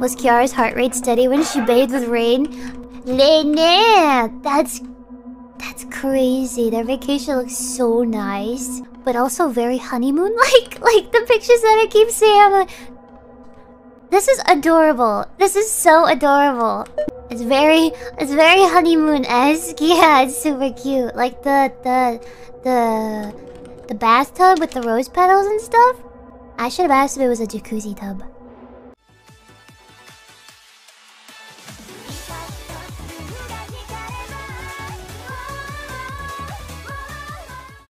Was Kiara's heart rate steady when she bathed with rain? Lene! That's crazy. Their vacation looks so nice. But also very honeymoon like the pictures that I keep seeing. I'm like, this is adorable. This is so adorable. It's very honeymoon-esque. Yeah, it's super cute. Like the bathtub with the rose petals and stuff. I should have asked if it was a jacuzzi tub.